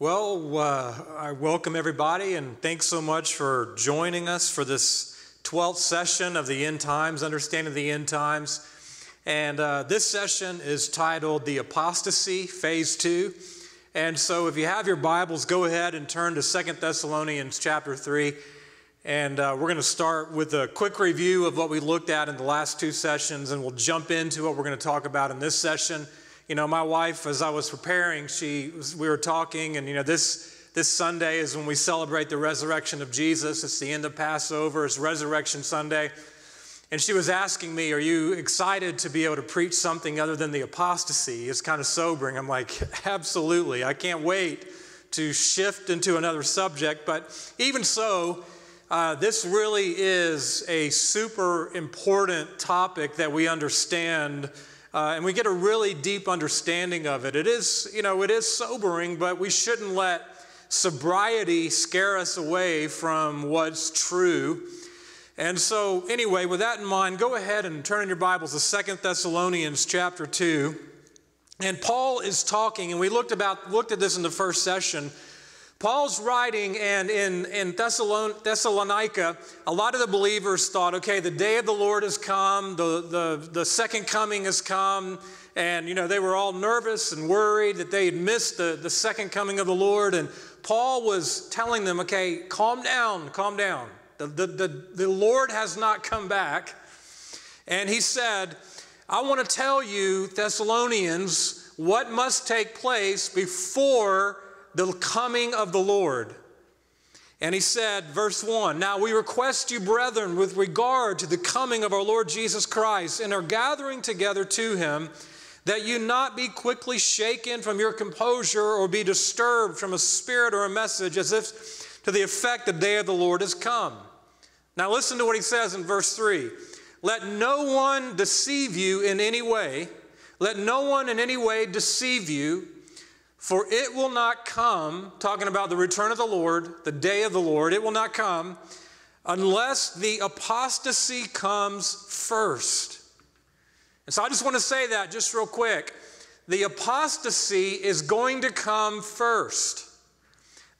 Well, I welcome everybody, and thanks so much for joining us for this 12th session of the End Times, Understanding the End Times. And this session is titled The Apostasy, Phase 2. And so if you have your Bibles, go ahead and turn to 2 Thessalonians chapter 3. And we're going to start with a quick review of what we looked at in the last two sessions, and we'll jump into what we're going to talk about in this session. You know, my wife, as I was preparing, we were talking, and, you know, this Sunday is when we celebrate the resurrection of Jesus. It's the end of Passover. It's Resurrection Sunday. And she was asking me, are you excited to be able to preach something other than the apostasy? It's kind of sobering. I'm like, absolutely. I can't wait to shift into another subject. But even so, this really is a super important topic that we understand. And we get a really deep understanding of it. It is, you know, it is sobering, but we shouldn't let sobriety scare us away from what's true. And so anyway, with that in mind, go ahead and turn in your Bibles to 2 Thessalonians chapter 2. And Paul is talking, and we looked at this in the first session. Paul's writing, and in Thessalonica, a lot of the believers thought, okay, the day of the Lord has come, the second coming has come, and, you know, they were all nervous and worried that they had missed the second coming of the Lord, and Paul was telling them, okay, calm down, calm down. The Lord has not come back, and he said, I want to tell you, Thessalonians, what must take place before the coming of the Lord. And he said, verse 1, now we request you, brethren, with regard to the coming of our Lord Jesus Christ and our gathering together to him, that you not be quickly shaken from your composure or be disturbed from a spirit or a message, as if to the effect the day of the Lord has come. Now listen to what he says in verse 3. Let no one deceive you in any way. Let no one in any way deceive you. For it will not come, talking about the return of the Lord, the day of the Lord, it will not come unless the apostasy comes first. And so I just want to say that just real quick. The apostasy is going to come first.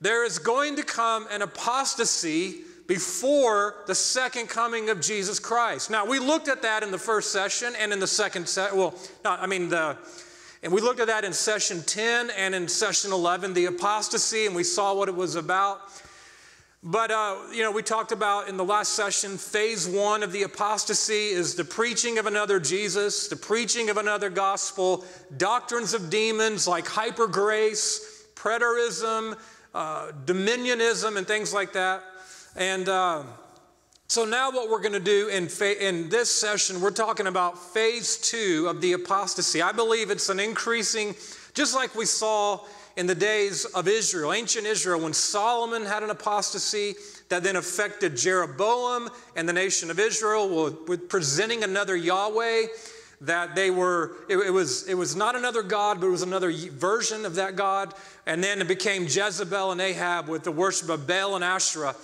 There is going to come an apostasy before the second coming of Jesus Christ. Now, we looked at that in the first session and in the second session. Well, no, I mean the... And we looked at that in session 10 and in session 11, the apostasy, and we saw what it was about. But, you know, we talked about in the last session, phase 1 of the apostasy is the preaching of another Jesus, the preaching of another gospel, doctrines of demons like hypergrace, preterism, dominionism, and things like that. And so now what we're going to do in this session, we're talking about phase 2 of the apostasy. I believe it's an increasing, just like we saw in the days of Israel, ancient Israel, when Solomon had an apostasy that then affected Jeroboam and the nation of Israel with presenting another Yahweh, that they were, it was not another God, but it was another version of that God. And then it became Jezebel and Ahab with the worship of Baal and Asherah.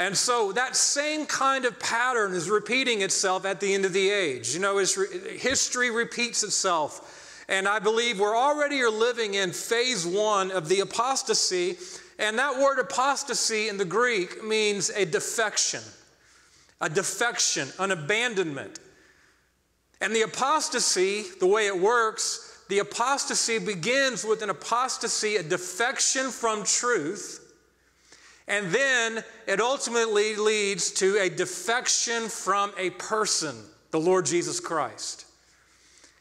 And so that same kind of pattern is repeating itself at the end of the age. You know, history repeats itself. And I believe we're already living in phase 1 of the apostasy. And that word apostasy in the Greek means a defection, an abandonment. And the apostasy, the way it works, the apostasy begins with an apostasy, a defection from truth. And then it ultimately leads to a defection from a person, the Lord Jesus Christ.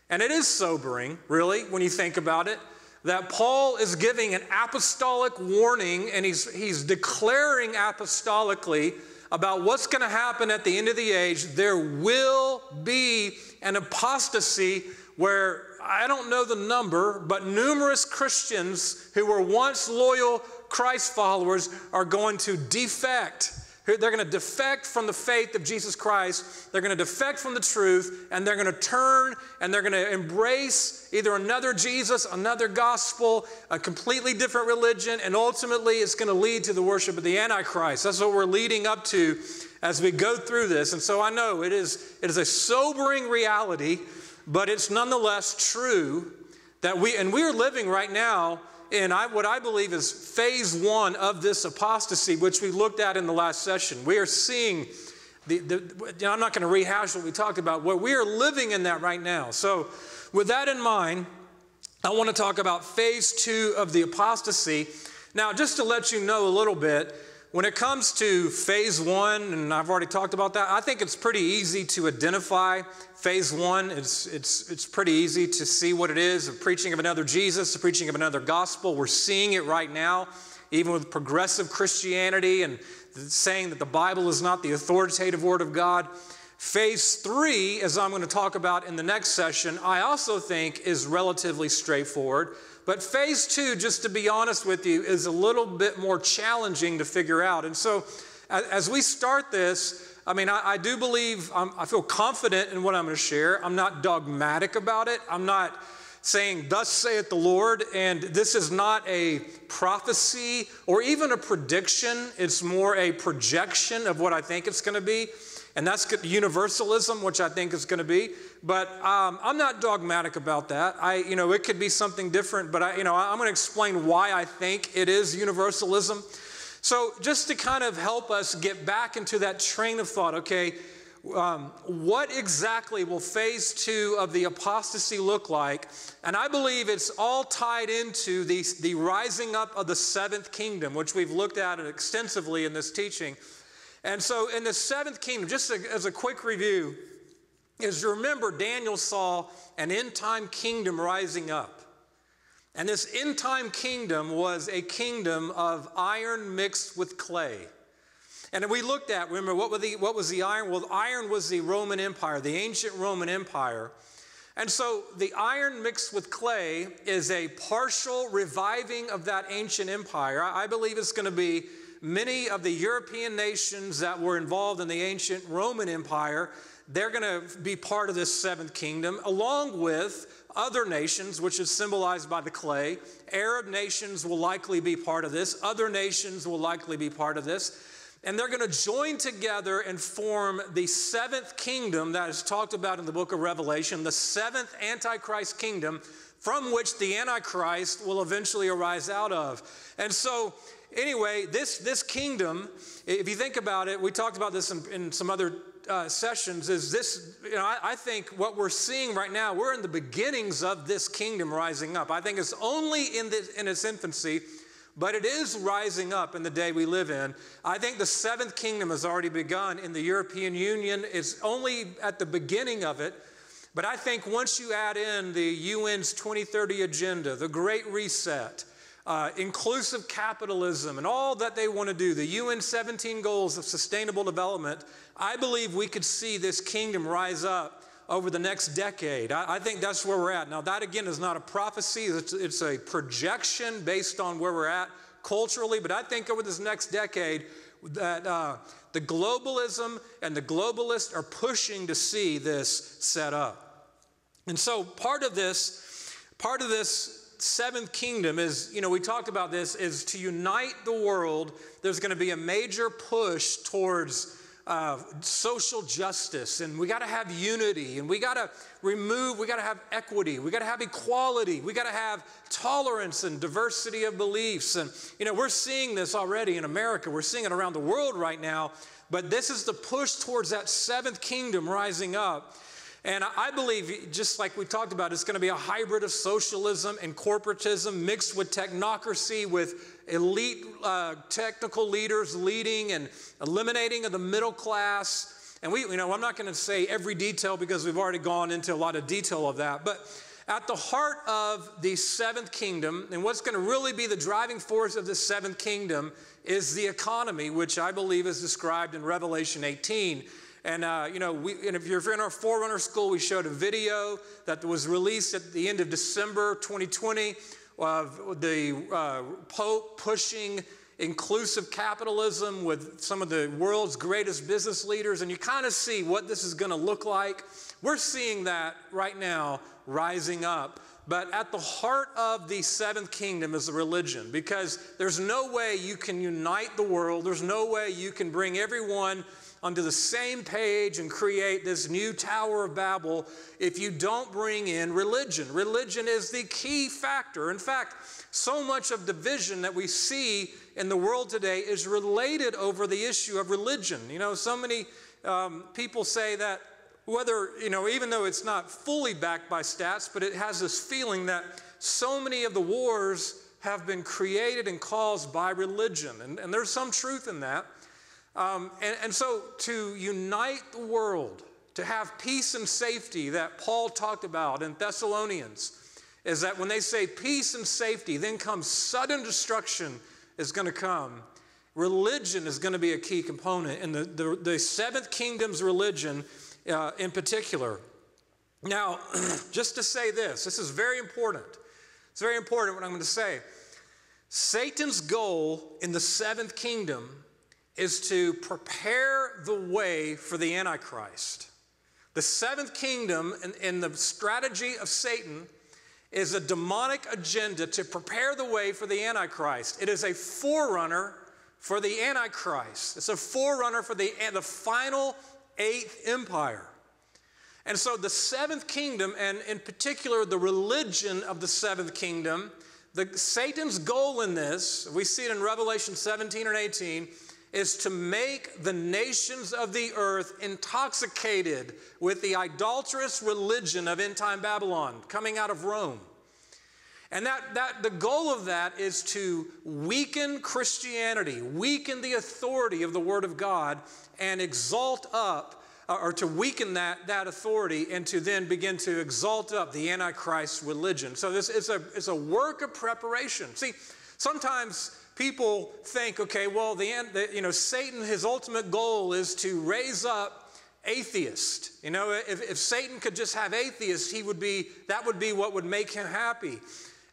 And it is sobering, really, when you think about it, that Paul is giving an apostolic warning, and he's declaring apostolically about what's going to happen at the end of the age. There will be an apostasy where, I don't know the number, but numerous Christians who were once loyal Christ followers are going to defect. They're going to defect from the faith of Jesus Christ. They're going to defect from the truth, and they're going to turn, and they're going to embrace either another Jesus, another gospel, a completely different religion, and ultimately it's going to lead to the worship of the Antichrist. That's what we're leading up to as we go through this. And so I know it is a sobering reality, but it's nonetheless true that we are living right now in what I believe is phase one of this apostasy, which we looked at in the last session. We are seeing, I'm not going to rehash what we talked about, but we are living in that right now. So with that in mind, I want to talk about phase two of the apostasy. Now, just to let you know a little bit, when it comes to phase one, and I've already talked about that, I think it's pretty easy to identify phase one. It's pretty easy to see what it is, the preaching of another Jesus, the preaching of another gospel. We're seeing it right now, even with progressive Christianity and saying that the Bible is not the authoritative word of God. Phase three, as I'm going to talk about in the next session, I also think is relatively straightforward. But phase two, just to be honest with you, is a little bit more challenging to figure out. And so as we start this, I mean, I do believe, I feel confident in what I'm going to share. I'm not dogmatic about it. I'm not saying, thus saith the Lord. And this is not a prophecy or even a prediction. It's more a projection of what I think it's going to be. And that's universalism, which I think is going to be. But I'm not dogmatic about that. You know, it could be something different, but I'm going to explain why I think it is universalism. So just to kind of help us get back into that train of thought, okay, what exactly will phase two of the apostasy look like? And I believe it's all tied into the rising up of the seventh kingdom, which we've looked at extensively in this teaching. And so in the seventh kingdom, just as a quick review, is you remember Daniel saw an end-time kingdom rising up. And this end-time kingdom was a kingdom of iron mixed with clay. And we looked at, remember, what was the iron? Well, iron was the Roman Empire, the ancient Roman Empire. And so the iron mixed with clay is a partial reviving of that ancient empire. I believe it's going to be many of the European nations that were involved in the ancient Roman Empire, they're going to be part of this seventh kingdom, along with other nations, which is symbolized by the clay. Arab nations will likely be part of this. Other nations will likely be part of this. And they're going to join together and form the seventh kingdom that is talked about in the book of Revelation, the seventh Antichrist kingdom, from which the Antichrist will eventually arise out of. And so anyway, this kingdom, if you think about it, we talked about this in some other sessions, is this, you know, I think what we're seeing right now, we're in the beginnings of this kingdom rising up. I think it's only in its infancy, but it is rising up in the day we live in. I think the seventh kingdom has already begun in the European Union. It's only at the beginning of it. But I think once you add in the UN's 2030 agenda, the Great Reset, inclusive capitalism and all that they want to do, the UN 17 goals of sustainable development, I believe we could see this kingdom rise up over the next decade. I think that's where we're at. Now that again is not a prophecy, it's a projection based on where we're at culturally, but I think over this next decade that the globalism and the globalists are pushing to see this set up. And so part of this seventh kingdom is, you know, we talked about this, is to unite the world. There's going to be a major push towards social justice, and we got to have unity, and we got to have equity, we got to have equality, we got to have tolerance and diversity of beliefs. And, you know, we're seeing this already in America, we're seeing it around the world right now, but this is the push towards that seventh kingdom rising up. And I believe, just like we talked about, it's going to be a hybrid of socialism and corporatism mixed with technocracy, with elite technical leaders leading and eliminating of the middle class. And you know, I'm not going to say every detail because we've already gone into a lot of detail of that. But at the heart of the seventh kingdom, and what's going to really be the driving force of the seventh kingdom, is the economy, which I believe is described in Revelation 18. And, you know, and if you're in our Forerunner School, we showed a video that was released at the end of December 2020 of the Pope pushing inclusive capitalism with some of the world's greatest business leaders. And you kind of see what this is going to look like. We're seeing that right now rising up. But at the heart of the seventh kingdom is the religion, because there's no way you can unite the world. There's no way you can bring everyone onto the same page and create this new Tower of Babel if you don't bring in religion. Religion is the key factor. In fact, so much of division that we see in the world today is related over the issue of religion. You know, so many people say that whether, you know, even though it's not fully backed by stats, but it has this feeling that so many of the wars have been created and caused by religion. And there's some truth in that. And so to unite the world, to have peace and safety that Paul talked about in Thessalonians, is that when they say peace and safety, then comes sudden destruction is going to come. Religion is going to be a key component, and the seventh kingdom's religion in particular. Now, just to say this is very important. It's very important what I'm going to say. Satan's goal in the seventh kingdom is to prepare the way for the Antichrist. The seventh kingdom and the strategy of Satan is a demonic agenda to prepare the way for the Antichrist. It is a forerunner for the Antichrist. It's a forerunner for the final eighth empire. And so the seventh kingdom, and in particular the religion of the seventh kingdom, Satan's goal in this, we see it in Revelation 17 and 18, is to make the nations of the earth intoxicated with the idolatrous religion of end-time Babylon coming out of Rome. And the goal of that is to weaken Christianity, weaken the authority of the Word of God, and exalt up, or to weaken that authority and to then begin to exalt up the Antichrist religion. So this is it's a work of preparation. See, sometimes people think, okay, well, Satan, his ultimate goal is to raise up atheists. You know, if Satan could just have atheists, that would be what would make him happy.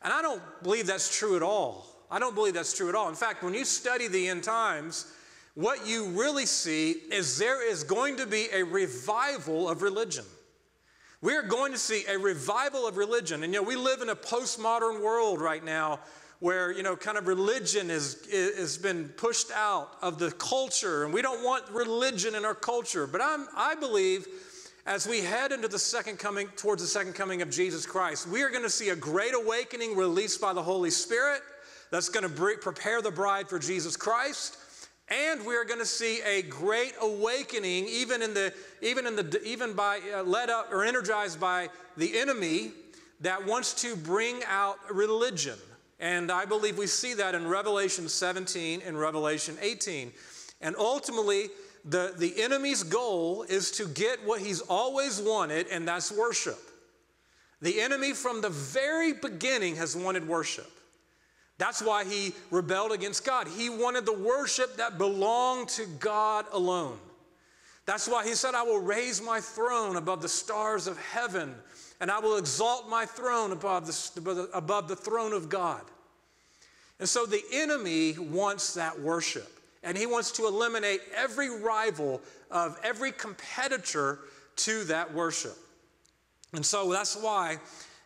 And I don't believe that's true at all. I don't believe that's true at all. In fact, when you study the end times, what you really see is there is going to be a revival of religion. We are going to see a revival of religion. And, you know, we live in a postmodern world right now where, you know, kind of religion has been pushed out of the culture, and we don't want religion in our culture. But I believe as we head into the second coming, towards the second coming of Jesus Christ, we are going to see a great awakening released by the Holy Spirit that's going to prepare the bride for Jesus Christ. And we are going to see a great awakening, led up or energized by the enemy that wants to bring out religion. And I believe we see that in Revelation 17 and Revelation 18. And ultimately, the enemy's goal is to get what he's always wanted, and that's worship. The enemy from the very beginning has wanted worship. That's why he rebelled against God. He wanted the worship that belonged to God alone. That's why he said, I will raise my throne above the stars of heaven, and I will exalt my throne above the throne of God. And so the enemy wants that worship, and he wants to eliminate every rival of every competitor to that worship. And so that's why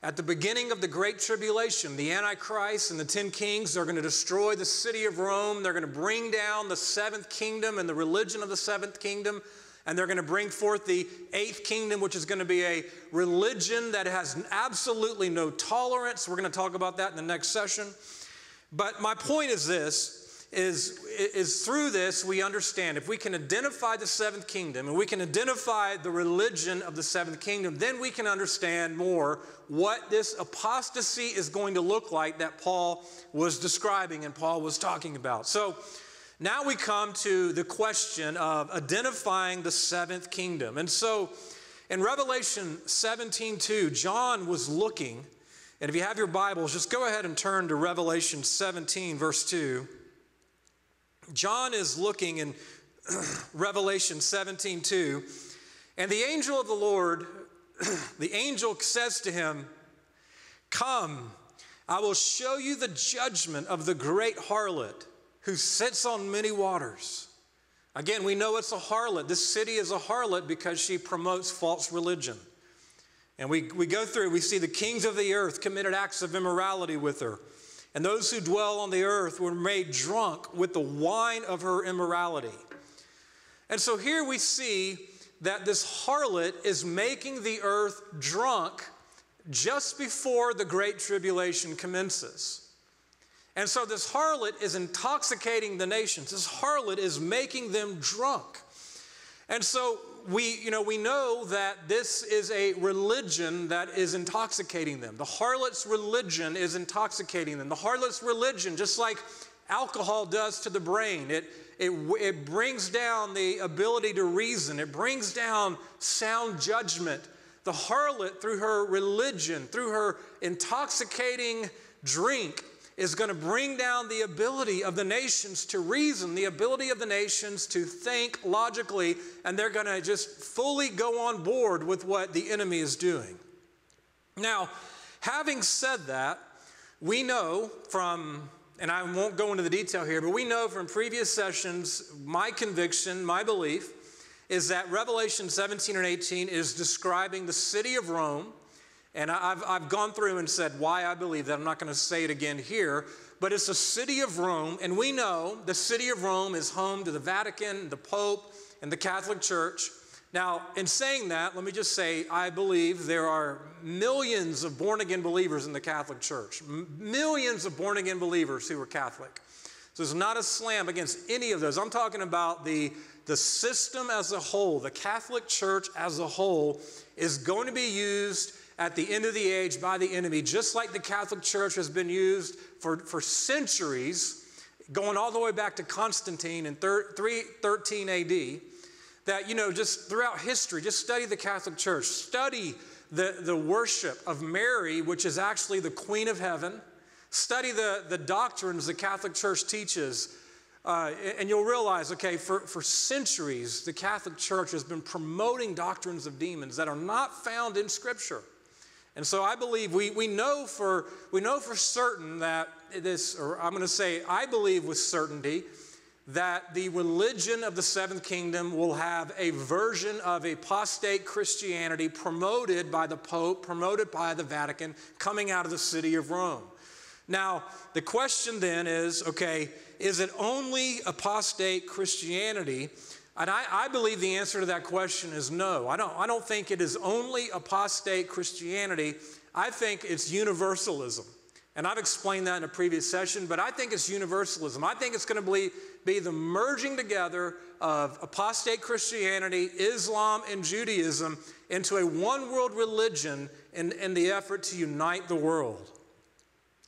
at the beginning of the Great Tribulation, the Antichrist and the 10 kings are going to destroy the city of Rome. They're going to bring down the seventh kingdom and the religion of the seventh kingdom. And they're going to bring forth the eighth kingdom, which is going to be a religion that has absolutely no tolerance. We're going to talk about that in the next session. But my point is this, is through this we understand if we can identify the seventh kingdom and we can identify the religion of the seventh kingdom, then we can understand more what this apostasy is going to look like that Paul was describing and Paul was talking about. So now we come to the question of identifying the seventh kingdom. And so in Revelation 17:2, John was looking, and if you have your Bibles, just go ahead and turn to Revelation 17, verse 2. John is looking in Revelation 17:2, and the angel of the Lord, the angel says to him, "Come, I will show you the judgment of the great harlot, who sits on many waters." Again, we know it's a harlot. This city is a harlot because she promotes false religion. And we go through, we see the kings of the earth committed acts of immorality with her. And those who dwell on the earth were made drunk with the wine of her immorality. And so here we see that this harlot is making the earth drunk just before the Great Tribulation commences. And so this harlot is intoxicating the nations. This harlot is making them drunk. And so we know that this is a religion that is intoxicating them. The harlot's religion is intoxicating them. The harlot's religion, just like alcohol does to the brain, it brings down the ability to reason. It brings down sound judgment. The harlot, through her religion, through her intoxicating drink, is going to bring down the ability of the nations to reason, the ability of the nations to think logically, and they're going to just fully go on board with what the enemy is doing. Now, having said that, we know from, and I won't go into the detail here, but we know from previous sessions, my conviction, my belief, is that Revelation 17 and 18 is describing the city of Rome. And I've gone through and said why I believe that. I'm not going to say it again here, but it's the city of Rome, and we know the city of Rome is home to the Vatican, the Pope, and the Catholic Church. Now, in saying that, let me just say I believe there are millions of born-again believers in the Catholic Church, millions of born-again believers who are Catholic. So it's not a slam against any of those. I'm talking about the system as a whole. The Catholic Church as a whole is going to be used at the end of the age by the enemy, just like the Catholic Church has been used for centuries, going all the way back to Constantine in 313 AD, that, just throughout history, just study the Catholic Church, study the worship of Mary, which is actually the Queen of Heaven, study the doctrines the Catholic Church teaches, and you'll realize, okay, for centuries, the Catholic Church has been promoting doctrines of demons that are not found in Scripture. And so I believe we know for certain that this, or I'm going to say I believe with certainty, that the religion of the Seventh Kingdom will have a version of apostate Christianity promoted by the Pope, promoted by the Vatican, coming out of the city of Rome. Now, the question then is, okay, is it only apostate Christianity? And I believe the answer to that question is no. I don't think it is only apostate Christianity. I think it's universalism. And I've explained that in a previous session, but I think it's universalism. I think it's going to be the merging together of apostate Christianity, Islam, and Judaism into a one-world religion in the effort to unite the world.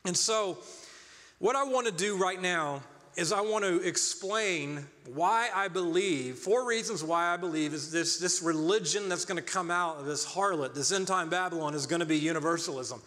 And so what I want to do right now is I want to explain why I believe, 4 reasons why I believe is this religion that's going to come out of this harlot, this end-time Babylon, is going to be universalism.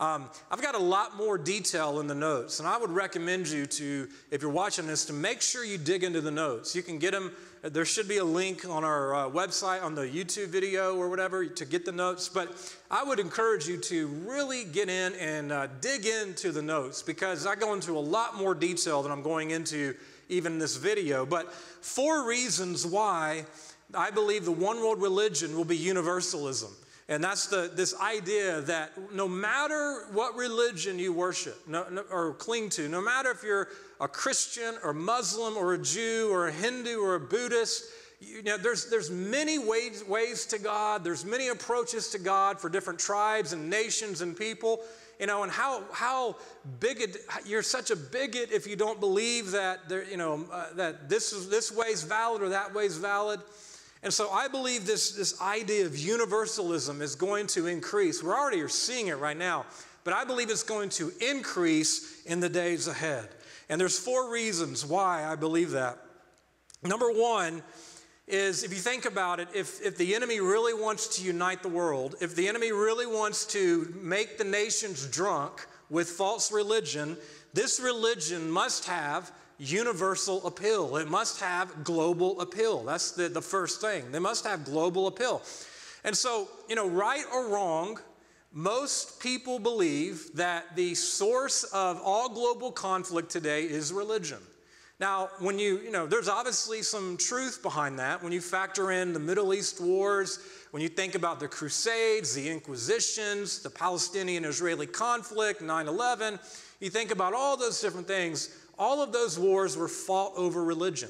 I've got a lot more detail in the notes, and I would recommend you to, if you're watching this, to make sure you dig into the notes. You can get them. There should be a link on our website, on the YouTube video or whatever, to get the notes. But I would encourage you to really get in and dig into the notes, because I go into a lot more detail than I'm going into even in this video. But 4 reasons why I believe the one world religion will be universalism. And that's this idea that no matter what religion you worship or cling to, no matter if you're a Christian or Muslim or a Jew or a Hindu or a Buddhist, there's many ways to God. There's many approaches to God for different tribes and nations and people. And how bigot, you're such a bigot if you don't believe that that this way's valid or that way's valid. And so I believe this idea of universalism is going to increase. We're already seeing it right now, but I believe it's going to increase in the days ahead. And there's 4 reasons why I believe that. Number one is, if you think about it, if the enemy really wants to unite the world, if the enemy really wants to make the nations drunk with false religion, this religion must have universal appeal. It must have global appeal. That's the first thing. They must have global appeal. And so, right or wrong, most people believe that the source of all global conflict today is religion. Now, when there's obviously some truth behind that. When you factor in the Middle East wars, when you think about the Crusades, the Inquisitions, the Palestinian-Israeli conflict, 9/11, you think about all those different things. All of those wars were fought over religion.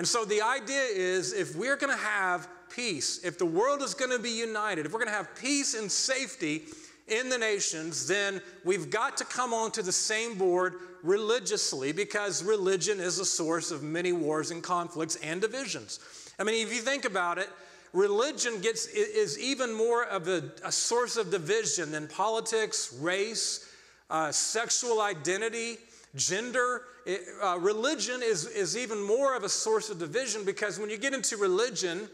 And so the idea is, if we're going to have peace, if the world is going to be united, if we're going to have peace and safety in the nations, then we've got to come onto the same board religiously, because religion is a source of many wars and conflicts and divisions. I mean, if you think about it, religion is even more of a source of division than politics, race, sexual identity, gender. Religion is even more of a source of division, because when you get into religion,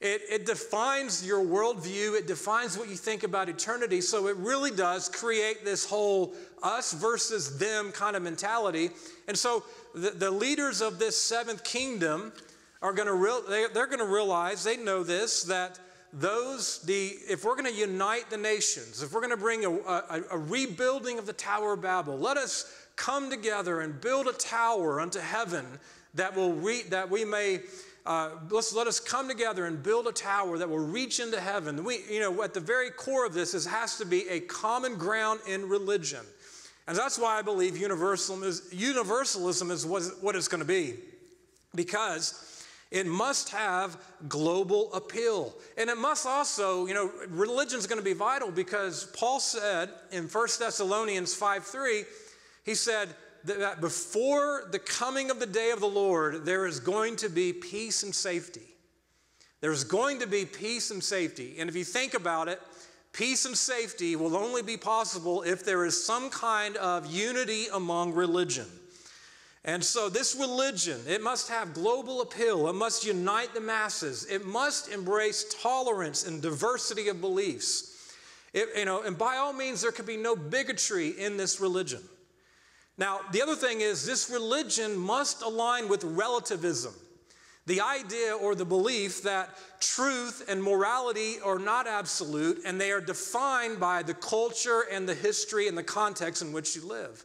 it defines your worldview. It defines what you think about eternity. So it really does create this whole us versus them kind of mentality. And so the leaders of this seventh kingdom are going to they're going to realize, they know this, that if we're going to unite the nations, if we're going to bring a rebuilding of the Tower of Babel, let us come together and build a tower unto heaven that will that we may. Let us come together and build a tower that will reach into heaven. At the very core of this has to be a common ground in religion. And that's why I believe universalism is what it's going to be, because it must have global appeal. And it must also, religion is going to be vital, because Paul said in 1 Thessalonians 5:3, he said, that before the coming of the day of the Lord, there is going to be peace and safety. There's going to be peace and safety. And if you think about it, peace and safety will only be possible if there is some kind of unity among religion. And so this religion, it must have global appeal. It must unite the masses. It must embrace tolerance and diversity of beliefs. And by all means, there could be no bigotry in this religion. Now, the other thing is, this religion must align with relativism, the idea or the belief that truth and morality are not absolute, and they are defined by the culture and the history and the context in which you live.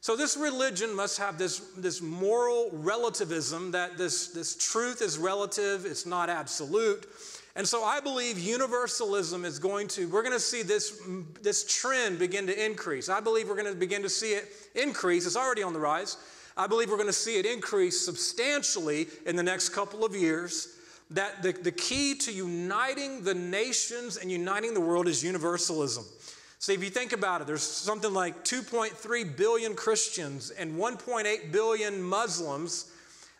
So this religion must have this moral relativism, that this truth is relative, it's not absolute. And so I believe universalism is we're going to see this trend begin to increase. I believe we're going to begin to see it increase. It's already on the rise. I believe we're going to see it increase substantially in the next couple of years, that the key to uniting the nations and uniting the world is universalism. So if you think about it, there's something like 2.3 billion Christians and 1.8 billion Muslims.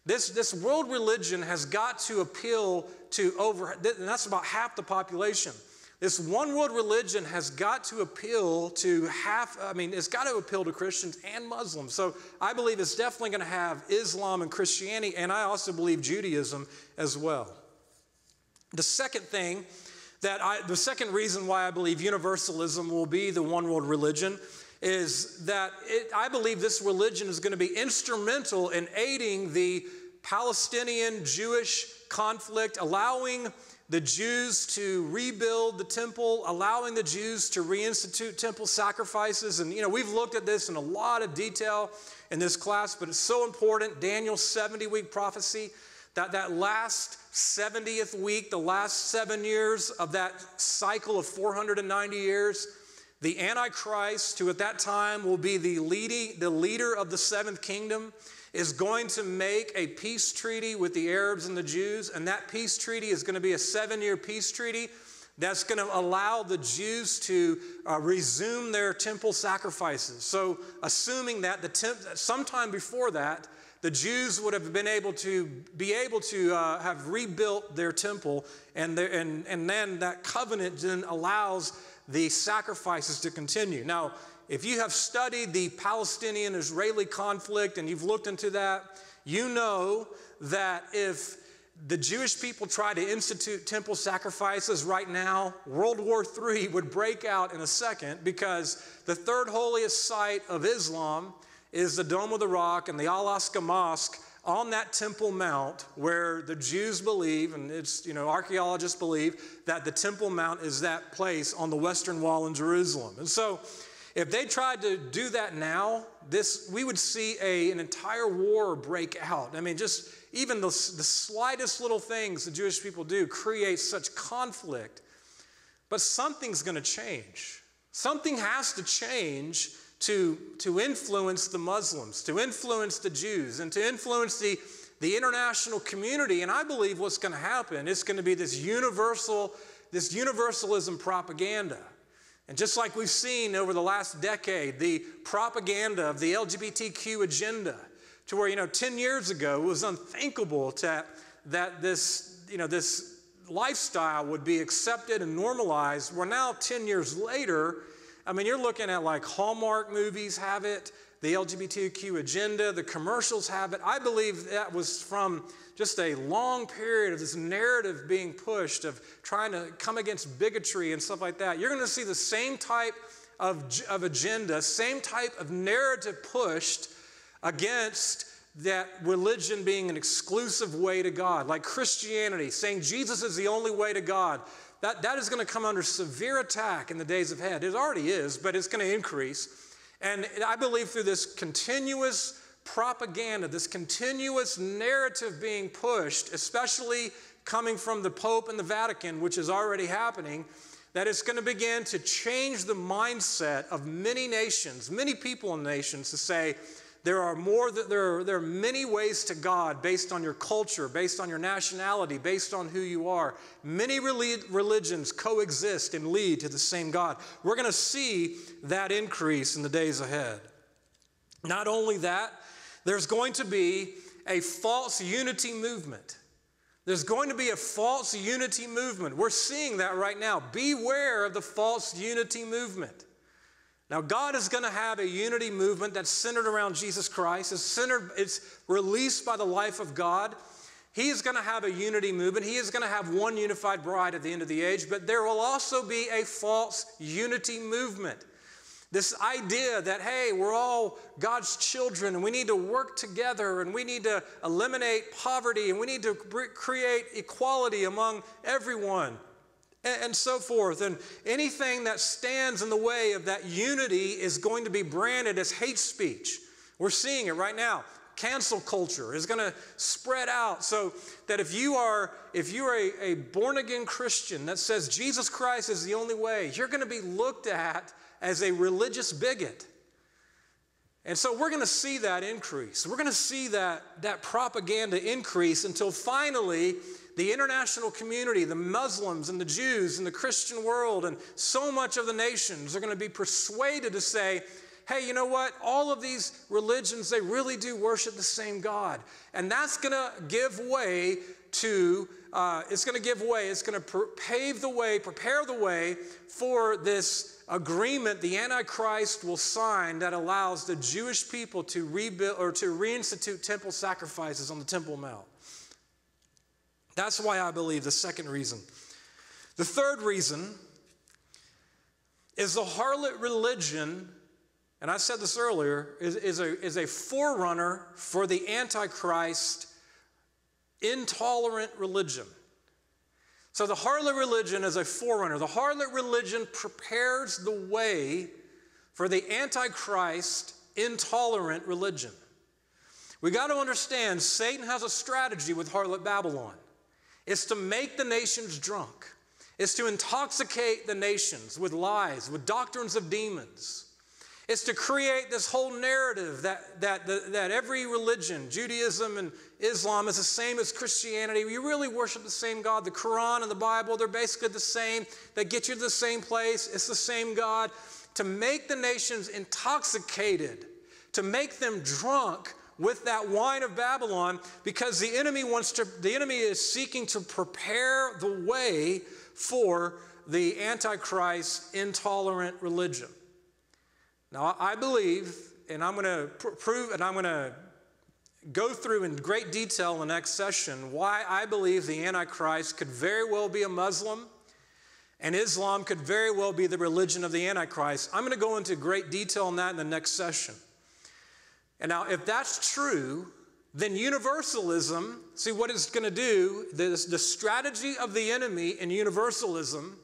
This world religion has got to appeal to and that's about half the population. This one world religion has got to appeal to it's got to appeal to Christians and Muslims. So I believe it's definitely going to have Islam and Christianity, and I also believe Judaism as well. The second reason why I believe universalism will be the one world religion is that I believe this religion is going to be instrumental in aiding the Palestinian-Jewish conflict, allowing the Jews to rebuild the temple, allowing the Jews to reinstitute temple sacrifices. And, we've looked at this in a lot of detail in this class, but it's so important. Daniel's 70-week prophecy, that last 70th week, the last 7 years of that cycle of 490 years, the Antichrist, who at that time will be the leader of the seventh kingdom, is going to make a peace treaty with the Arabs and the Jews, and that peace treaty is going to be a 7-year peace treaty that's going to allow the Jews to resume their temple sacrifices. So assuming that sometime before that, the Jews would have been able to have rebuilt their temple, and then that covenant then allows the sacrifices to continue. Now, if you have studied the Palestinian-Israeli conflict and you've looked into that, you know that if the Jewish people try to institute temple sacrifices right now, World War III would break out in a second, because the third holiest site of Islam is the Dome of the Rock and the Al-Aqsa Mosque on that Temple Mount, where the Jews believe, and archaeologists believe, that the Temple Mount is that place on the Western Wall in Jerusalem. And so if they tried to do that now, we would see an entire war break out. I mean, just even the slightest little things the Jewish people do create such conflict. But something's going to change. Something has to change to influence the Muslims, to influence the Jews, and to influence the the international community. And I believe what's going to happen, it's going to be this universalism propaganda. And just like we've seen over the last decade, the propaganda of the LGBTQ agenda, to where, 10 years ago, it was unthinkable that this lifestyle would be accepted and normalized. Well, now 10 years later, you're looking at like Hallmark movies have it, the LGBTQ agenda, the commercials have it. I believe that was from just a long period of this narrative being pushed of trying to come against bigotry and stuff like that. You're going to see the same type of agenda, same type of narrative pushed against that religion being an exclusive way to God, like Christianity, saying Jesus is the only way to God. That is going to come under severe attack in the days ahead. It already is, but it's going to increase. And I believe through this continuous propaganda, this continuous narrative being pushed, especially coming from the Pope and the Vatican, which is already happening, that it's going to begin to change the mindset of many nations, many people in nations, to say, there are many ways to God based on your culture, based on your nationality, based on who you are. Many religions coexist and lead to the same God. We're going to see that increase in the days ahead. Not only that, there's going to be a false unity movement. There's going to be a false unity movement. We're seeing that right now. Beware of the false unity movement. Now, God is going to have a unity movement that's centered around Jesus Christ. It's released by the life of God. He is going to have a unity movement. He is going to have one unified bride at the end of the age. But there will also be a false unity movement. This idea that, hey, we're all God's children and we need to work together and we need to eliminate poverty and we need to create equality among everyone, and so forth. And anything that stands in the way of that unity is going to be branded as hate speech. We're seeing it right now. Cancel culture is going to spread out, so that if you are a born-again Christian that says Jesus Christ is the only way, you're going to be looked at as a religious bigot. And so we're going to see that increase. We're going to see that propaganda increase until finally the international community, the Muslims and the Jews and the Christian world and so much of the nations are going to be persuaded to say, hey, you know what? All of these religions, they really do worship the same God. And that's going to give way to, it's going to pave the way, prepare the way for this agreement the Antichrist will sign that allows the Jewish people to rebuild or to reinstitute temple sacrifices on the Temple Mount. That's why I believe the second reason. The third reason is the harlot religion, and I said this earlier, is a forerunner for the Antichrist intolerant religion. So the harlot religion is a forerunner. The harlot religion prepares the way for the Antichrist intolerant religion. We got to understand Satan has a strategy with harlot Babylon. It's to make the nations drunk. It's to intoxicate the nations with lies, with doctrines of demons. It's to create this whole narrative that every religion, Judaism and Islam, is the same as Christianity. We really worship the same God. The Quran and the Bible, they're basically the same. They get you to the same place. It's the same God. To make the nations intoxicated, to make them drunk with that wine of Babylon, because the enemy is seeking to prepare the way for the Antichrist intolerant religion. Now, I believe, and I'm going to prove, and I'm going to go through in great detail in the next session why I believe the Antichrist could very well be a Muslim, and Islam could very well be the religion of the Antichrist. I'm going to go into great detail on that in the next session. And now, if that's true, then universalism, see what it's going to do, the strategy of the enemy in universalism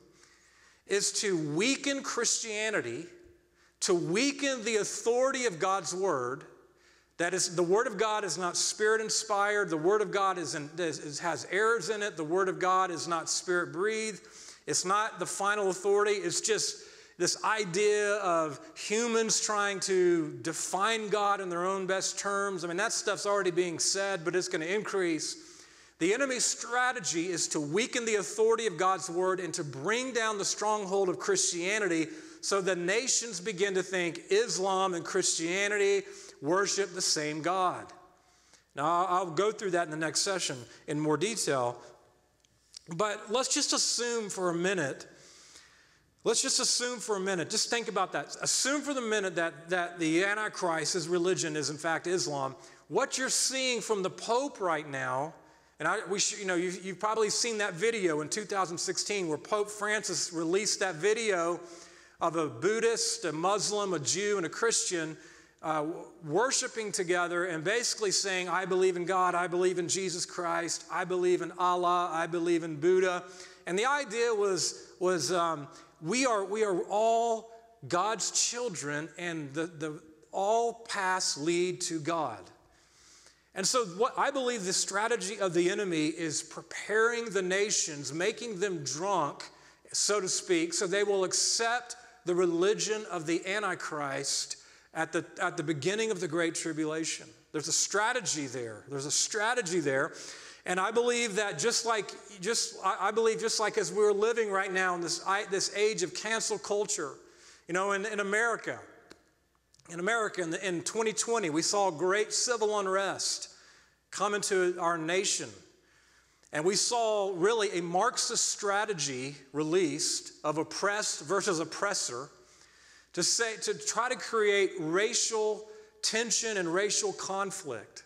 is to weaken Christianity, to weaken the authority of God's word. That is, the word of God is not spirit-inspired. The word of God has errors in it. The word of God is not spirit-breathed. It's not the final authority. It's just this idea of humans trying to define God in their own best terms. I mean, that stuff's already being said, but it's going to increase. The enemy's strategy is to weaken the authority of God's word and to bring down the stronghold of Christianity, so the nations begin to think Islam and Christianity worship the same God. Now, I'll go through that in the next session in more detail, but let's just assume for a minute, just think about that. Assume for the minute that the Antichrist, his religion, is in fact Islam. What you're seeing from the Pope right now, and you've probably seen that video in 2016 where Pope Francis released that video of a Buddhist, a Muslim, a Jew, and a Christian worshiping together and basically saying, I believe in God, I believe in Jesus Christ, I believe in Allah, I believe in Buddha. And the idea was we are all God's children, and the all paths lead to God. And so what I believe the strategy of the enemy is preparing the nations, making them drunk, so to speak, so they will accept the religion of the Antichrist at the beginning of the Great Tribulation. There's a strategy there. And I believe that just like as we're living right now in this age of cancel culture, in 2020, we saw great civil unrest come into our nation. And we saw really a Marxist strategy released of oppressed versus oppressor to try to create racial tension and racial conflict.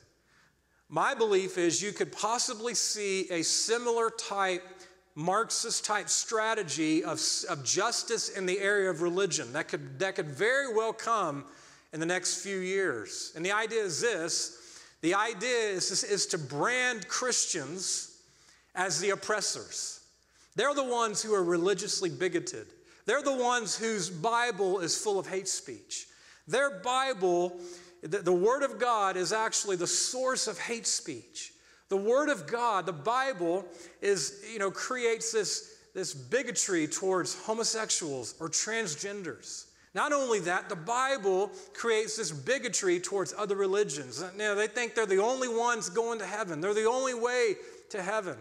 My belief is you could possibly see a similar type, Marxist type strategy of justice in the area of religion that could very well come in the next few years. And the idea is this, is to brand Christians as the oppressors. They're the ones who are religiously bigoted. They're the ones whose Bible is full of hate speech. Their Bible, the Word of God, is actually the source of hate speech. The Word of God, the Bible, creates this bigotry towards homosexuals or transgenders. Not only that, the Bible creates this bigotry towards other religions. They think they're the only ones going to heaven. They're the only way to heaven.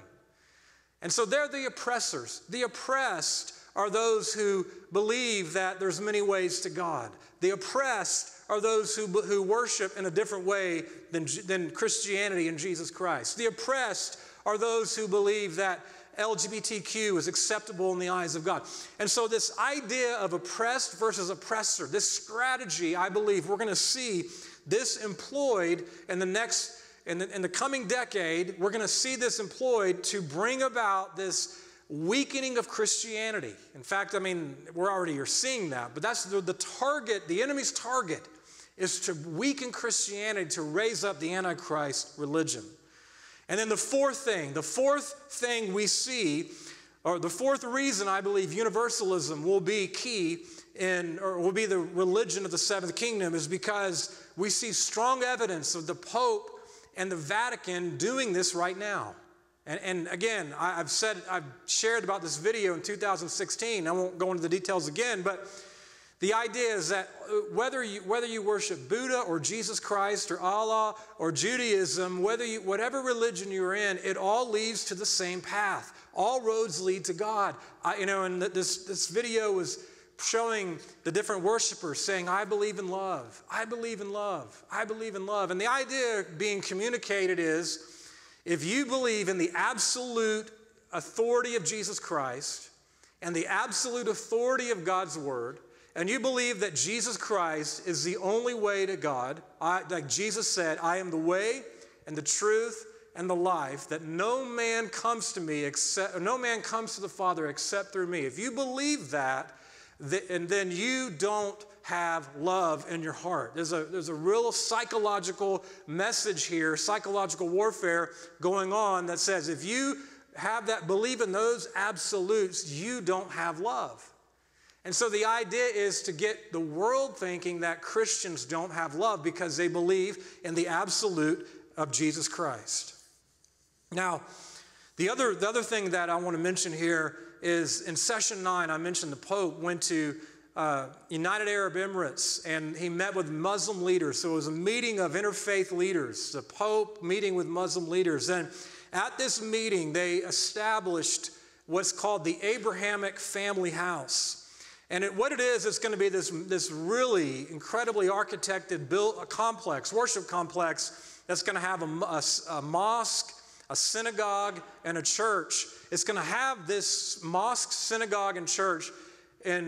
And so they're the oppressors. The oppressed are those who believe that there's many ways to God. The oppressed are those who worship in a different way than Christianity and Jesus Christ. The oppressed are those who believe that LGBTQ is acceptable in the eyes of God. And so this idea of oppressed versus oppressor, this strategy, I believe we're going to see this employed in the next, in the coming decade. We're going to see this employed to bring about this weakening of Christianity. In fact, you're seeing that, but that's the target. The enemy's target is to weaken Christianity, to raise up the Antichrist religion. And then the fourth thing we see, or the fourth reason I believe universalism will be key in, or will be the religion of the seventh kingdom, is because we see strong evidence of the Pope and the Vatican doing this right now. And again, I've shared about this video in 2016. I won't go into the details again, but the idea is that whether you worship Buddha or Jesus Christ or Allah or Judaism, whatever religion you're in, it all leads to the same path. All roads lead to God. This video was showing the different worshipers saying, I believe in love, I believe in love, I believe in love. And the idea being communicated is, if you believe in the absolute authority of Jesus Christ and the absolute authority of God's word, and you believe that Jesus Christ is the only way to God, like Jesus said, I am the way and the truth and the life, that no man comes to the Father except through me. If you believe that, and then you don't have love in your heart. There's a real psychological message here, psychological warfare going on that says if you have that, believe in those absolutes, you don't have love. And so the idea is to get the world thinking that Christians don't have love because they believe in the absolute of Jesus Christ. Now, the other thing that I want to mention here is in session 9, I mentioned the Pope went to United Arab Emirates, and he met with Muslim leaders. So it was a meeting of interfaith leaders, the Pope meeting with Muslim leaders. And at this meeting, they established what's called the Abrahamic Family House. And what it is, it's going to be this really incredibly architected worship complex that's going to have a mosque, a synagogue, and a church. It's going to have this mosque, synagogue, and church in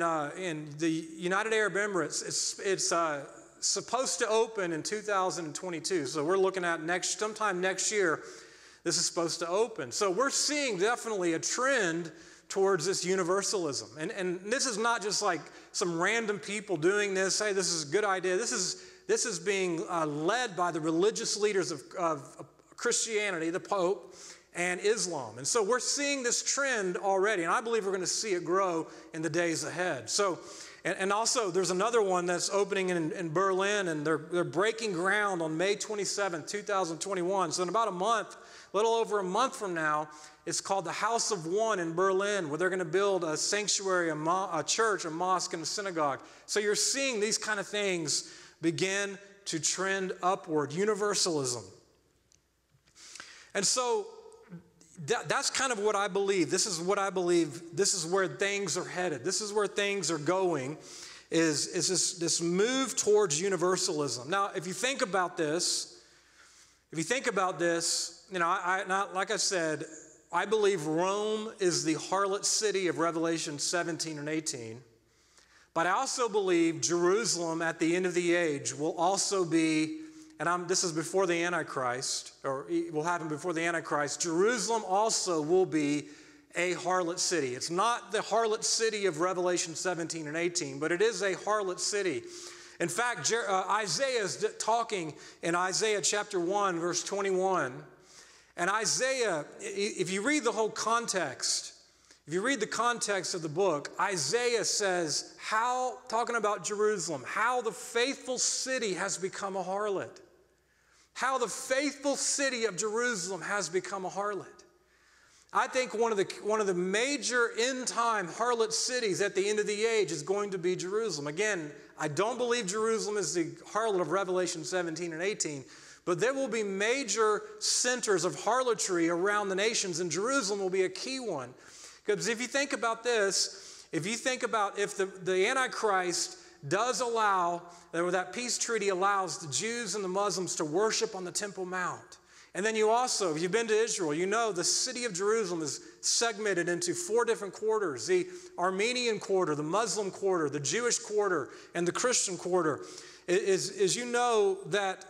the United Arab Emirates. It's supposed to open in 2022. So we're looking at sometime next year, this is supposed to open. So we're seeing definitely a trend towards this universalism. And this is not just like some random people doing this, hey, this is a good idea. This is being led by the religious leaders of Christianity, the Pope, and Islam. And so we're seeing this trend already, and I believe we're going to see it grow in the days ahead. So, and also there's another one that's opening in Berlin, and they're breaking ground on May 27th, 2021. So in about a little over a month from now, it's called the House of One in Berlin, where they're going to build a sanctuary, a church, a mosque, and a synagogue. So you're seeing these kind of things begin to trend upward, universalism. And so that's kind of what I believe. This is what I believe. This is where things are headed. This is where things are going, is this move towards universalism. Now, if you think about this, you know, like I said, I believe Rome is the harlot city of Revelation 17 and 18. But I also believe Jerusalem at the end of the age will also be, this is before the Antichrist, or it will happen before the Antichrist, Jerusalem also will be a harlot city. It's not the harlot city of Revelation 17 and 18, but it is a harlot city. In fact, Isaiah is talking in Isaiah chapter 1, verse 21. And Isaiah, if you read the whole context, if you read the context of the book, Isaiah says, talking about Jerusalem, how the faithful city has become a harlot. How the faithful city of Jerusalem has become a harlot. I think one of the major end-time harlot cities at the end of the age is going to be Jerusalem. Again, I don't believe Jerusalem is the harlot of Revelation 17 and 18, but there will be major centers of harlotry around the nations, and Jerusalem will be a key one. Because if you think about this, if you think about if the Antichrist does allow, or that peace treaty allows the Jews and the Muslims to worship on the Temple Mount. And then you also, if you've been to Israel, you know the city of Jerusalem is segmented into 4 different quarters. The Armenian quarter, the Muslim quarter, the Jewish quarter, and the Christian quarter. As you know, that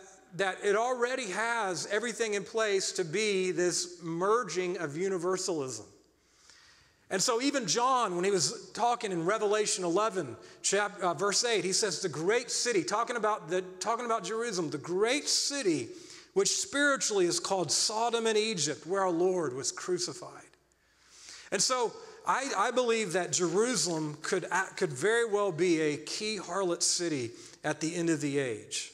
it already has everything in place to be this merging of universalism. And so even John, when he was talking in Revelation 11, verse 8, he says, the great city, talking about Jerusalem, the great city, which spiritually is called Sodom and Egypt, where our Lord was crucified. And so I believe that Jerusalem could very well be a key harlot city at the end of the age.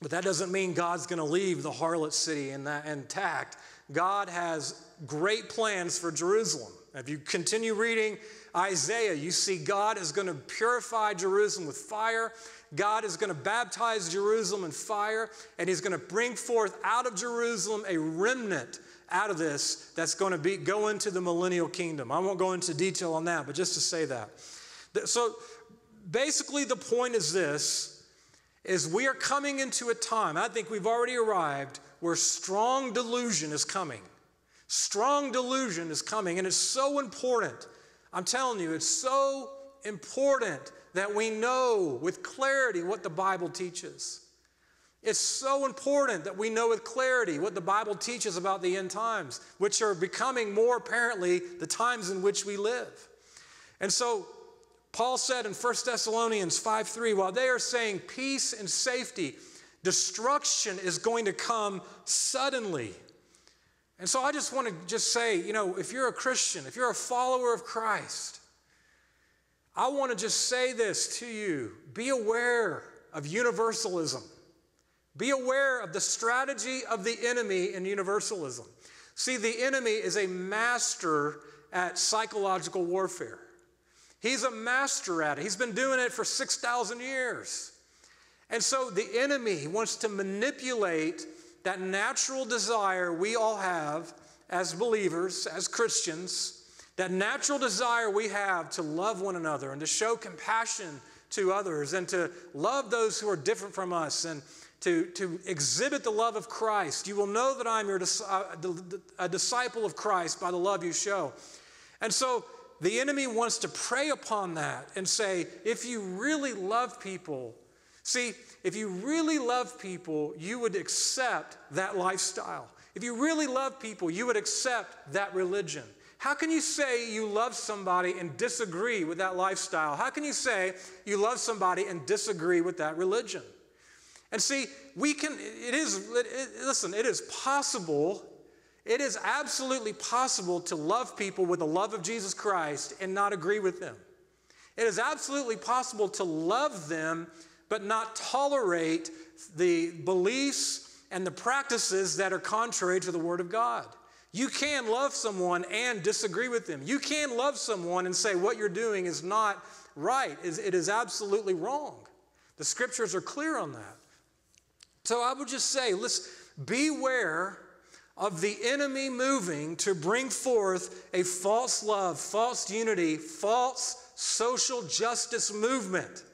But that doesn't mean God's going to leave the harlot city intact. God has great plans for Jerusalem. If you continue reading Isaiah, you see God is going to purify Jerusalem with fire. God is going to baptize Jerusalem in fire, and he's going to bring forth out of Jerusalem a remnant out of this that's going to go into the millennial kingdom. I won't go into detail on that, but just to say that. So basically the point is this, is we are coming into a time, I think we've already arrived, where strong delusion is coming. Strong delusion is coming, and it's so important. I'm telling you, it's so important that we know with clarity what the Bible teaches. It's so important that we know with clarity what the Bible teaches about the end times, which are becoming more apparently the times in which we live. And so Paul said in 1 Thessalonians 5:3, while they are saying peace and safety, destruction is going to come suddenly. And so I just want to say, you know, if you're a Christian, if you're a follower of Christ, I want to just say this to you. Be aware of universalism. Be aware of the strategy of the enemy in universalism. See, the enemy is a master at psychological warfare. He's a master at it. He's been doing it for 6,000 years. And so the enemy wants to manipulate that natural desire we all have as believers, as Christians, that natural desire we have to love one another and to show compassion to others and to love those who are different from us and to exhibit the love of Christ. You will know that I'm a disciple of Christ by the love you show. And so the enemy wants to prey upon that and say, if you really love people, see, if you really love people, you would accept that lifestyle. If you really love people, you would accept that religion. How can you say you love somebody and disagree with that lifestyle? How can you say you love somebody and disagree with that religion? And see, it is possible, it is absolutely possible to love people with the love of Jesus Christ and not agree with them. It is absolutely possible to love them but not tolerate the beliefs and the practices that are contrary to the Word of God. You can love someone and disagree with them. You can love someone and say what you're doing is not right. It is absolutely wrong. The scriptures are clear on that. So I would just say, listen, beware of the enemy moving to bring forth a false love, false unity, false social justice movement.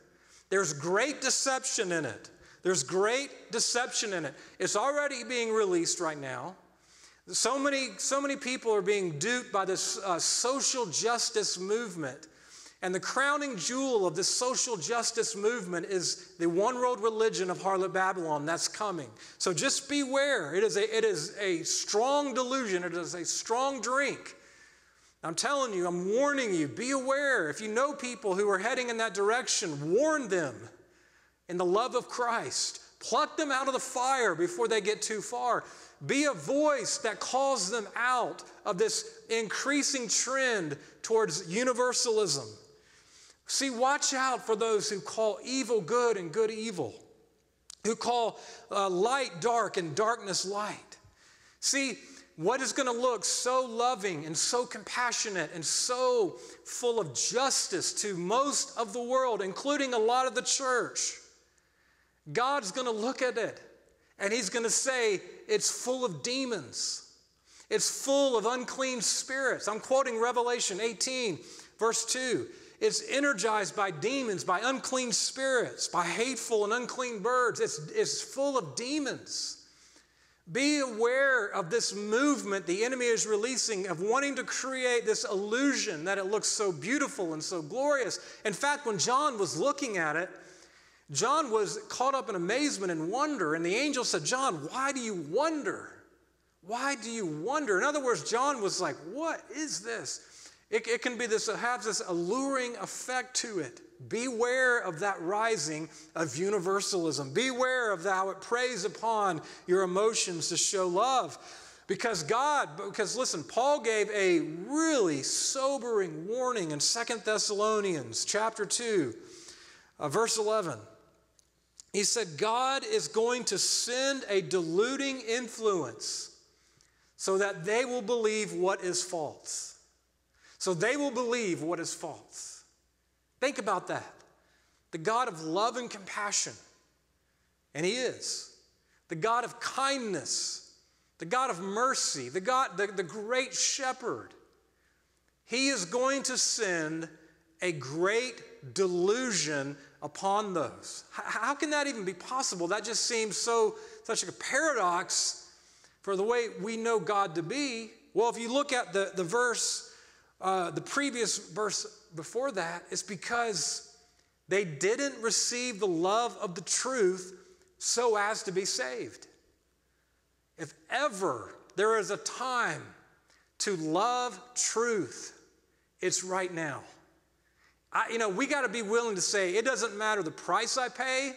There's great deception in it. There's great deception in it. It's already being released right now. So many people are being duped by this social justice movement. And the crowning jewel of this social justice movement is the one-world religion of Harlot Babylon that's coming. So just beware. It is a strong delusion. It is a strong drink. I'm telling you, I'm warning you, be aware. If you know people who are heading in that direction, warn them in the love of Christ. Pluck them out of the fire before they get too far. Be a voice that calls them out of this increasing trend towards universalism. See, watch out for those who call evil good and good evil, who call light dark and darkness light. See, what is going to look so loving and so compassionate and so full of justice to most of the world, including a lot of the church? God's going to look at it and he's going to say it's full of demons. It's full of unclean spirits. I'm quoting Revelation 18, verse 2. It's energized by demons, by unclean spirits, by hateful and unclean birds. It's full of demons. Be aware of this movement the enemy is releasing of wanting to create this illusion that it looks so beautiful and so glorious. In fact, when John was looking at it, John was caught up in amazement and wonder. And the angel said, John, why do you wonder? Why do you wonder? In other words, John was like, what is this? It can be this, it has this alluring effect to it. Beware of that rising of universalism. Beware of how it preys upon your emotions to show love. Because listen, Paul gave a really sobering warning in 2 Thessalonians chapter 2, verse 11. He said, God is going to send a deluding influence so that they will believe what is false. So they will believe what is false. Think about that. The God of love and compassion, and he is. The God of kindness, the God of mercy, the great shepherd. He is going to send a great delusion upon those. How can that even be possible? That just seems such a paradox for the way we know God to be. Well, if you look at the verse, the previous verse before that, it's because they didn't receive the love of the truth so as to be saved. If ever there is a time to love truth, it's right now. We got to be willing to say, it doesn't matter the price I pay.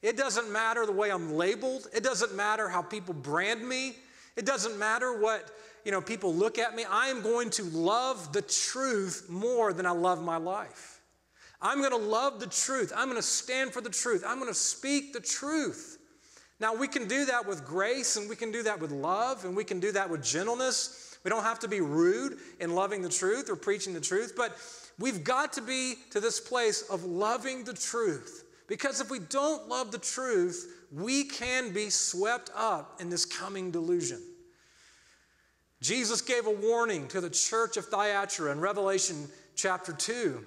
It doesn't matter the way I'm labeled. It doesn't matter how people brand me. It doesn't matter what people look at me. I am going to love the truth more than I love my life. I'm going to love the truth. I'm going to stand for the truth. I'm going to speak the truth. Now, we can do that with grace, and we can do that with love, and we can do that with gentleness. We don't have to be rude in loving the truth or preaching the truth, but we've got to be to this place of loving the truth. Because if we don't love the truth, we can be swept up in this coming delusion. Jesus gave a warning to the church of Thyatira in Revelation chapter 2.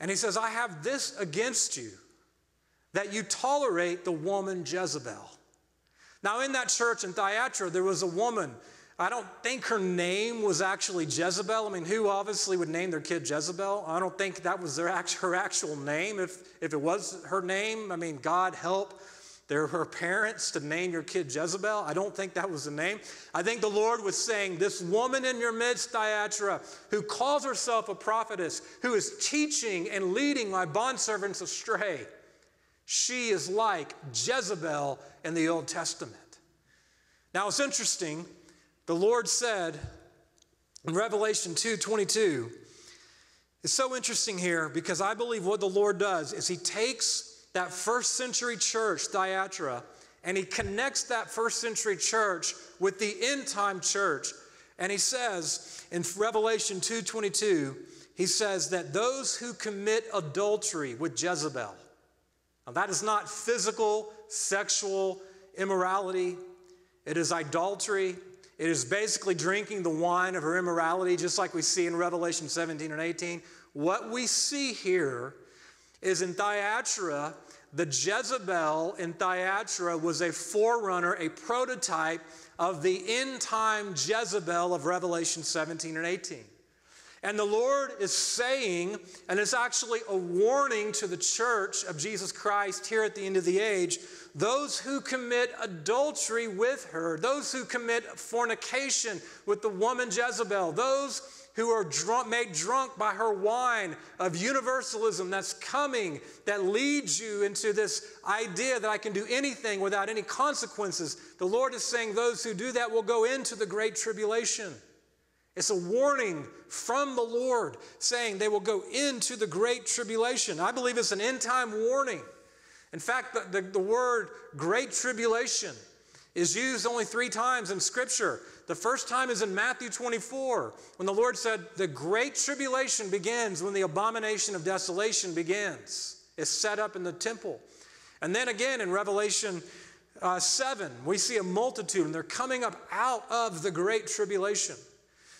And he says, I have this against you, that you tolerate the woman Jezebel. Now in that church in Thyatira, there was a woman. I don't think her name was actually Jezebel. I mean, who obviously would name their kid Jezebel? I don't think that was her actual name. If it was her name, I mean, God help her parents to name your kid Jezebel. I don't think that was the name. I think the Lord was saying, this woman in your midst, Thyatira, who calls herself a prophetess, who is teaching and leading my bondservants astray, she is like Jezebel in the Old Testament. Now, it's interesting. The Lord said in Revelation 2:22, it's so interesting here because I believe what the Lord does is he takes that first century church, Thyatira, and he connects that first century church with the end time church. And he says in Revelation 2:22, he says that those who commit adultery with Jezebel, now that is not physical, sexual immorality. It is adultery. It is basically drinking the wine of her immorality, just like we see in Revelation 17 and 18. What we see here is in Thyatira, the Jezebel in Thyatira was a forerunner, a prototype of the end-time Jezebel of Revelation 17 and 18. And the Lord is saying, and it's actually a warning to the church of Jesus Christ here at the end of the age, those who commit adultery with her, those who commit fornication with the woman Jezebel, those who are made drunk by her wine of universalism that's coming, that leads you into this idea that I can do anything without any consequences. The Lord is saying those who do that will go into the great tribulation. It's a warning from the Lord saying they will go into the great tribulation. I believe it's an end-time warning. In fact, the word great tribulation is used only 3 times in Scripture. The first time is in Matthew 24, when the Lord said, the great tribulation begins when the abomination of desolation begins. It's set up in the temple. And then again in Revelation 7, we see a multitude, and they're coming up out of the great tribulation.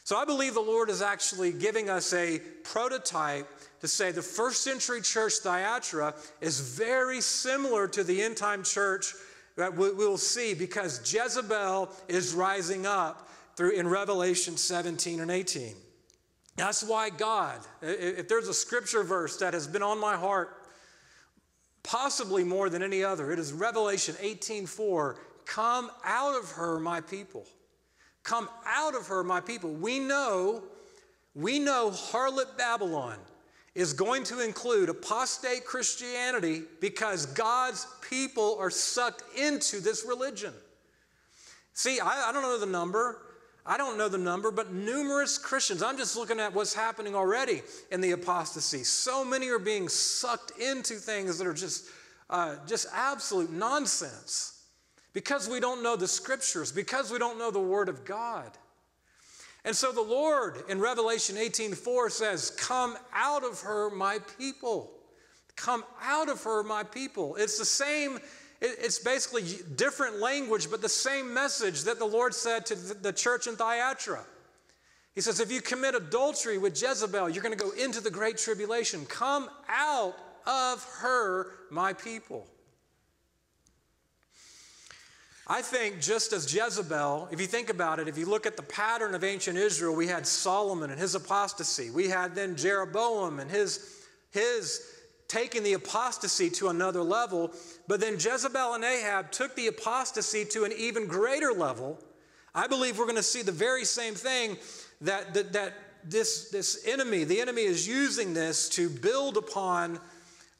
So I believe the Lord is actually giving us a prototype to say the first century church, Thyatira, is very similar to the end-time church that we'll see, because Jezebel is rising up through in Revelation 17 and 18. That's why God, if there's a scripture verse that has been on my heart possibly more than any other, it is Revelation 18:4, come out of her, my people. Come out of her, my people. We know harlot Babylon is going to include apostate Christianity because God's people are sucked into this religion. See, I don't know the number. I don't know the number, but numerous Christians, I'm just looking at what's happening already in the apostasy. So many are being sucked into things that are just absolute nonsense because we don't know the scriptures, because we don't know the word of God. And so the Lord in Revelation 18:4 says, come out of her, my people. Come out of her, my people. It's the same, it's basically different language, but the same message that the Lord said to the church in Thyatira. He says, if you commit adultery with Jezebel, you're going to go into the great tribulation. Come out of her, my people. I think just as Jezebel, if you think about it, if you look at the pattern of ancient Israel, we had Solomon and his apostasy. We had then Jeroboam and his taking the apostasy to another level. But then Jezebel and Ahab took the apostasy to an even greater level. I believe we're going to see the very same thing, that this enemy, the enemy is using this to build upon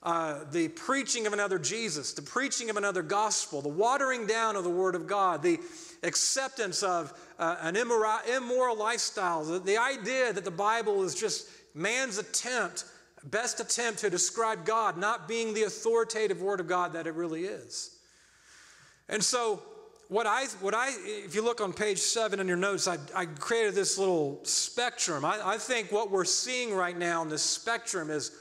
the preaching of another Jesus, the preaching of another gospel, the watering down of the word of God, the acceptance of an immoral lifestyle, the idea that the Bible is just man's best attempt to describe God, not being the authoritative word of God that it really is. And so If you look on page 7 in your notes, I created this little spectrum. I think what we're seeing right now in this spectrum is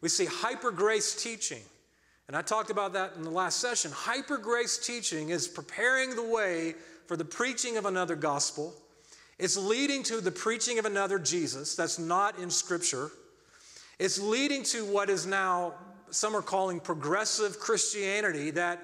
we see hyper-grace teaching. And I talked about that in the last session. Hyper-grace teaching is preparing the way for the preaching of another gospel. It's leading to the preaching of another Jesus that's not in Scripture. It's leading to what is now, some are calling progressive Christianity, that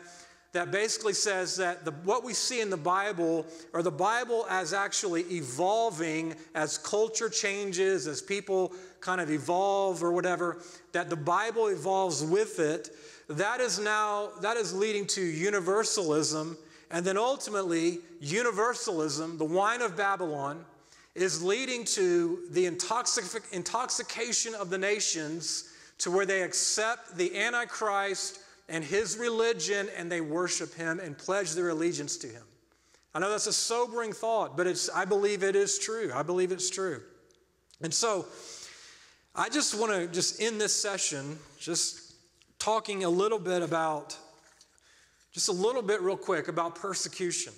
basically says that what we see in the Bible, or the Bible as actually evolving as culture changes, as people kind of evolve or whatever, that the Bible evolves with it, that is leading to universalism. And then ultimately, universalism, the wine of Babylon, is leading to the intoxication of the nations, to where they accept the Antichrist and his religion, and they worship him and pledge their allegiance to him. I know that's a sobering thought, but I believe it is true. I believe it's true. And so I just want to end this session just talking a little bit about, real quick, about persecution.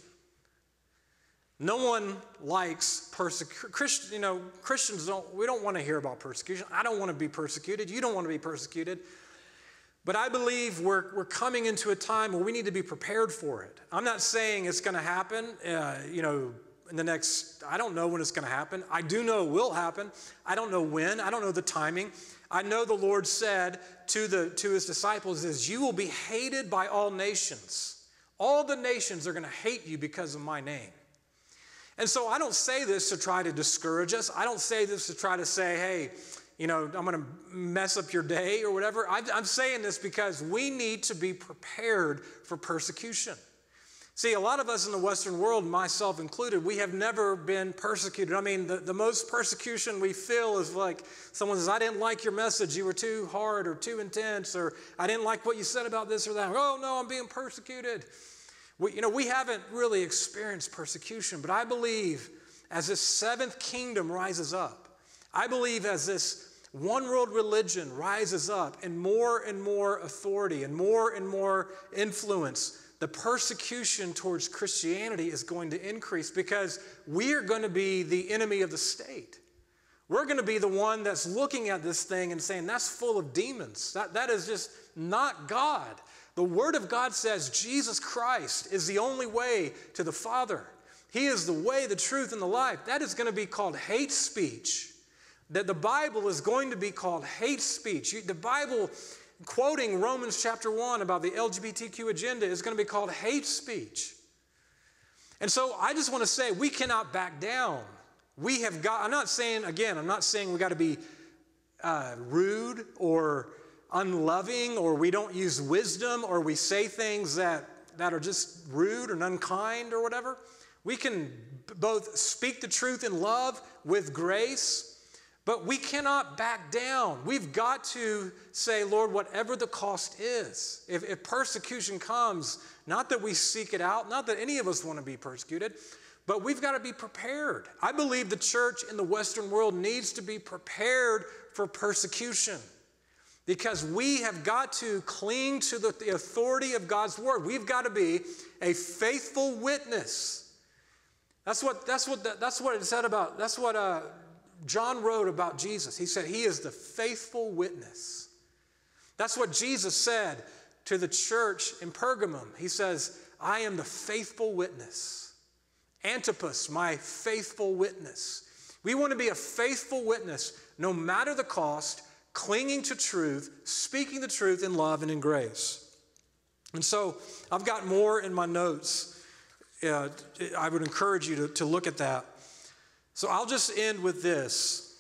No one likes persecution. You know, Christians we don't want to hear about persecution. I don't want to be persecuted. You don't want to be persecuted. But I believe we're coming into a time where we need to be prepared for it. I'm not saying it's going to happen, in the next, I don't know when it's going to happen. I do know it will happen. I don't know when. I don't know the timing. I know the Lord said to his disciples is, you will be hated by all nations. All the nations are going to hate you because of my name. And so I don't say this to try to discourage us. I don't say this to try to say, hey, I'm going to mess up your day or whatever. I'm saying this because we need to be prepared for persecution. See, a lot of us in the Western world, myself included, we have never been persecuted. I mean, the most persecution we feel is like someone says, I didn't like your message. You were too hard or too intense, or I didn't like what you said about this or that. Oh, no, I'm being persecuted. We haven't really experienced persecution, but I believe as this 7th kingdom rises up, I believe as this one world religion rises up and more authority and more influence, the persecution towards Christianity is going to increase because we are going to be the enemy of the state. We're going to be the one that's looking at this thing and saying, that's full of demons. That is just not God. The Word of God says Jesus Christ is the only way to the Father. He is the way, the truth, and the life. That is going to be called hate speech. That the Bible is going to be called hate speech. The Bible, quoting Romans chapter 1 about the LGBTQ agenda, is going to be called hate speech. And so I just want to say we cannot back down. We have got, I'm not saying we got to be rude or unloving, or we don't use wisdom, or we say things that are just rude and unkind or whatever. We can both speak the truth in love with grace. But we cannot back down. We've got to say, Lord, whatever the cost is, if persecution comes, not that we seek it out, not that any of us want to be persecuted, but we've got to be prepared. I believe the church in the Western world needs to be prepared for persecution because we have got to cling to the authority of God's word. We've got to be a faithful witness. That's what it said about, John wrote about Jesus. He said, he is the faithful witness. That's what Jesus said to the church in Pergamum. He says, I am the faithful witness. Antipas, my faithful witness. We want to be a faithful witness no matter the cost, clinging to truth, speaking the truth in love and in grace. And so I've got more in my notes. I would encourage you to look at that. So I'll just end with this,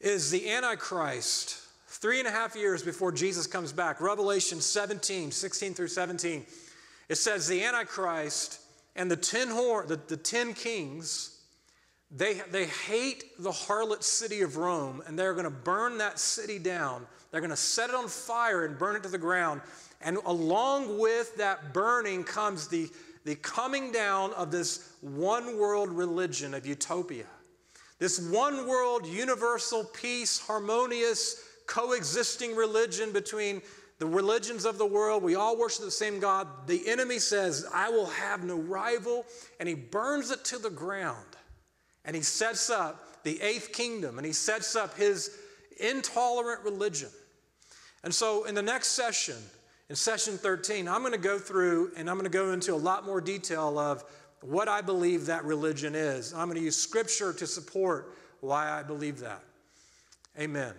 is the Antichrist, 3.5 years before Jesus comes back, Revelation 17, 16 through 17, it says the Antichrist and the 10 kings, they hate the harlot city of Rome, and they're going to burn that city down. They're going to set it on fire and burn it to the ground. And along with that burning comes the coming down of this one world religion of utopia, this one world universal peace, harmonious, coexisting religion between the religions of the world, we all worship the same God. The enemy says, I will have no rival, and he burns it to the ground. And he sets up the eighth kingdom, and he sets up his intolerant religion. And so in the next session, in session 13, I'm going to go through and I'm going to go into a lot more detail of what I believe that religion is. I'm going to use scripture to support why I believe that. Amen.